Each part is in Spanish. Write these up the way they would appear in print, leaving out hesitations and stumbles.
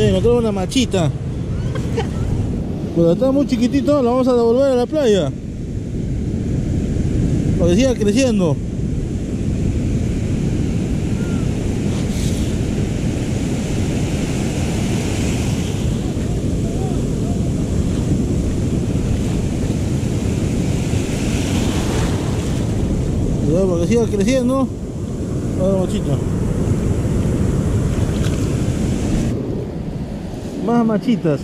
Mire, encontramos una machita. Cuando está muy chiquitito, la vamos a devolver a la playa. Para que siga creciendo. Para que siga creciendo. A la machita. Más machitas.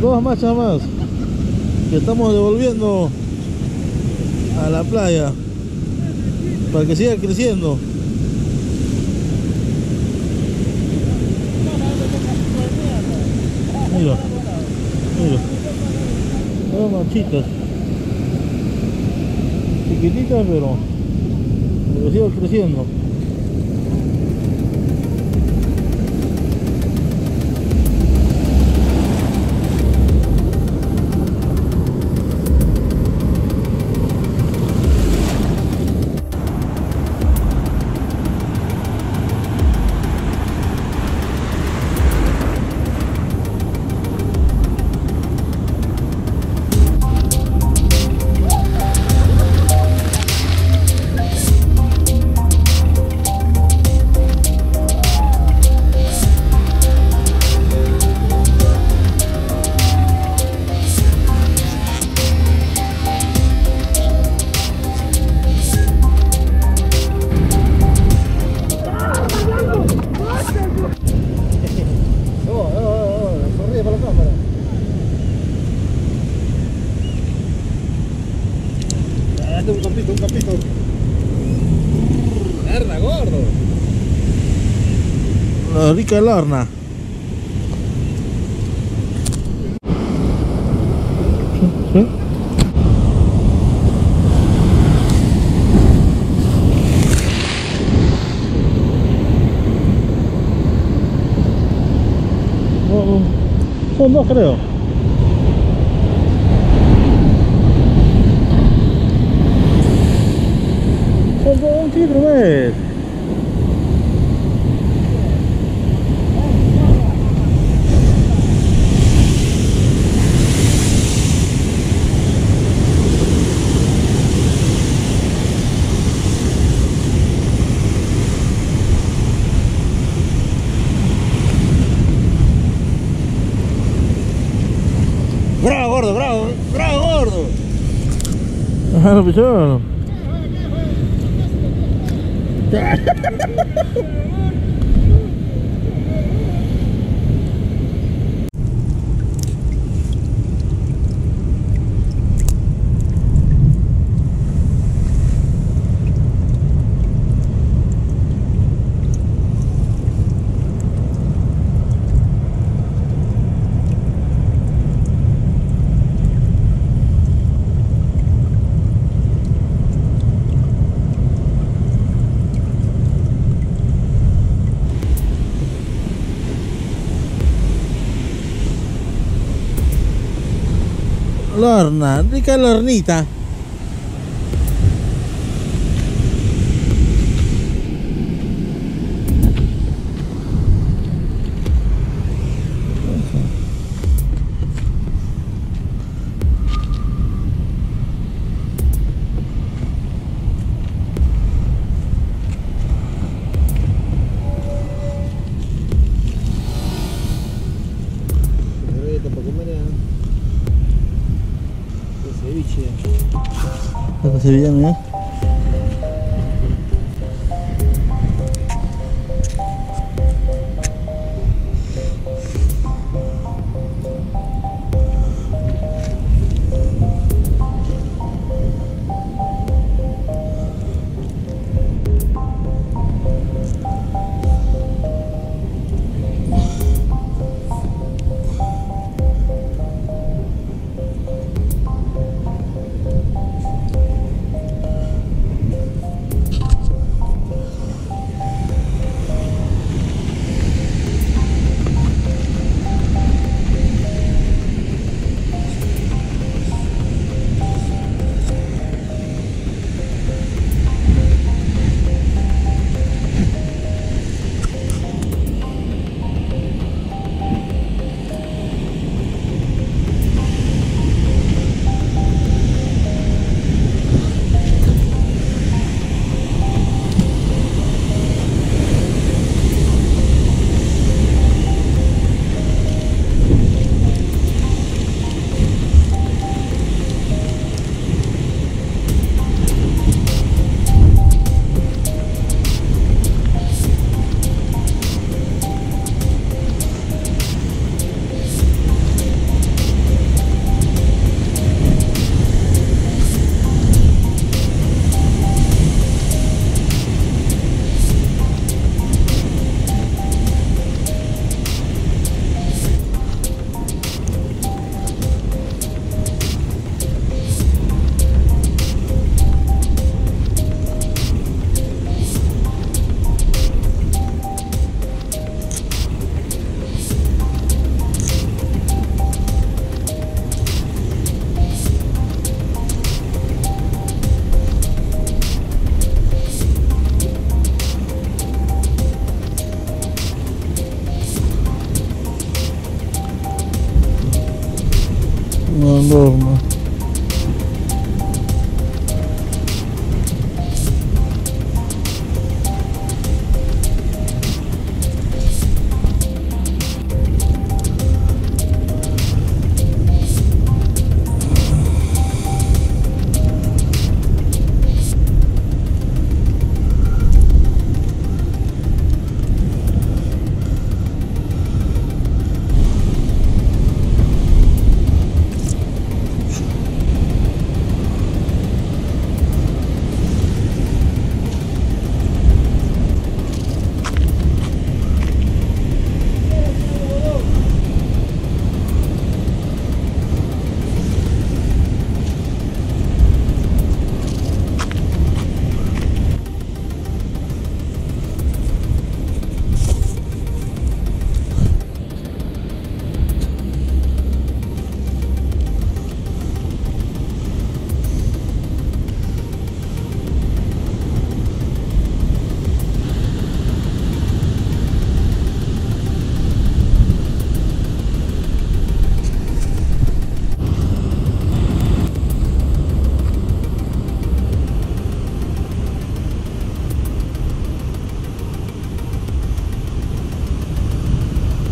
Dos machas más que estamos devolviendo a la playa para que siga creciendo. Mira, mira, dos machitas chiquititas, pero siga creciendo. La rica lorna. ¿Sí? Son dos, creo. Son dos, un kilo, ¿ves? Claro, pichón. Lorna, rica lornita. Se veía, mira. normal.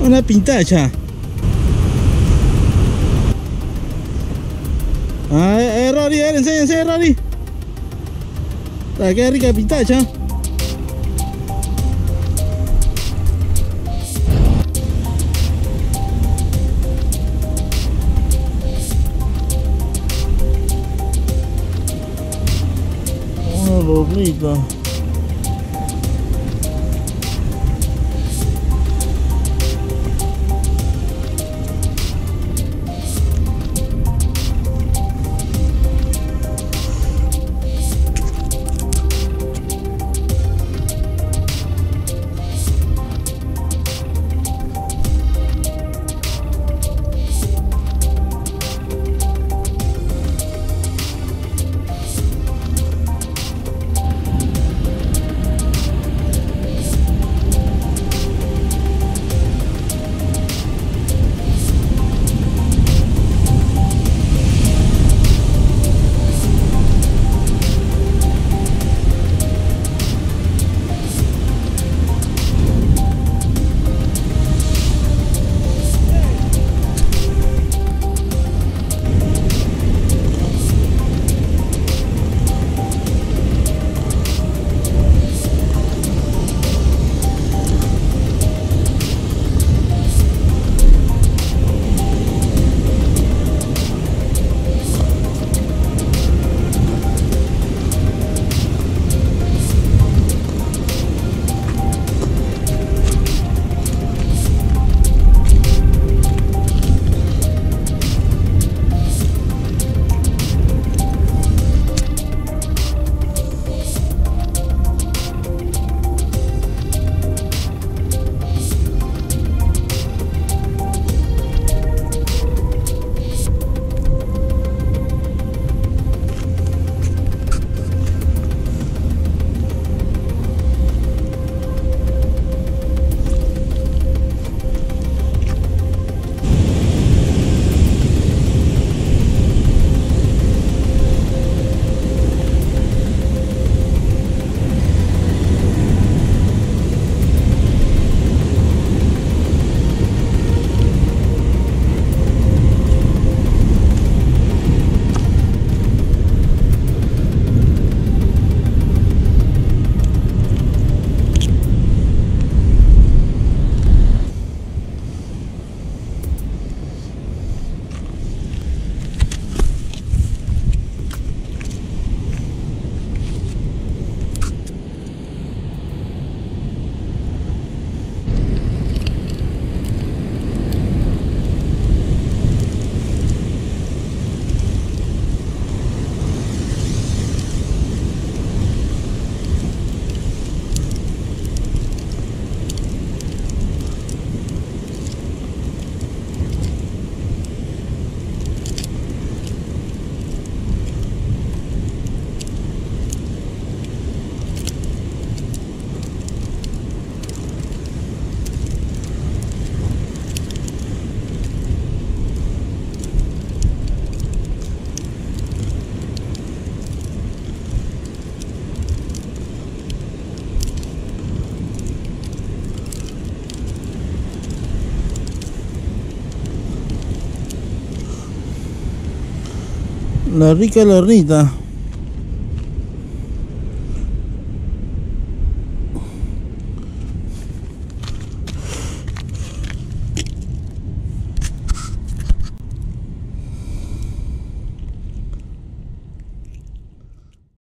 Una pintacha. Ah, Rory, a ver, enséñense, Rory. Qué rica pintacha. Una robrita. La rica lornita.